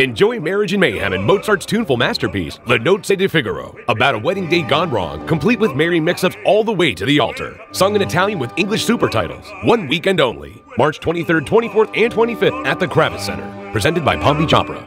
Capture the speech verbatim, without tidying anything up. Enjoy marriage and mayhem in Mozart's tuneful masterpiece, Le Nozze di Figaro, about a wedding day gone wrong, complete with merry mix-ups all the way to the altar. Sung in Italian with English supertitles. One weekend only, March twenty-third, twenty-fourth, and twenty-fifth at the Kravis Center. Presented by Palm Beach Opera.